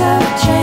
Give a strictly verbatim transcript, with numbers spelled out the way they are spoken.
of change.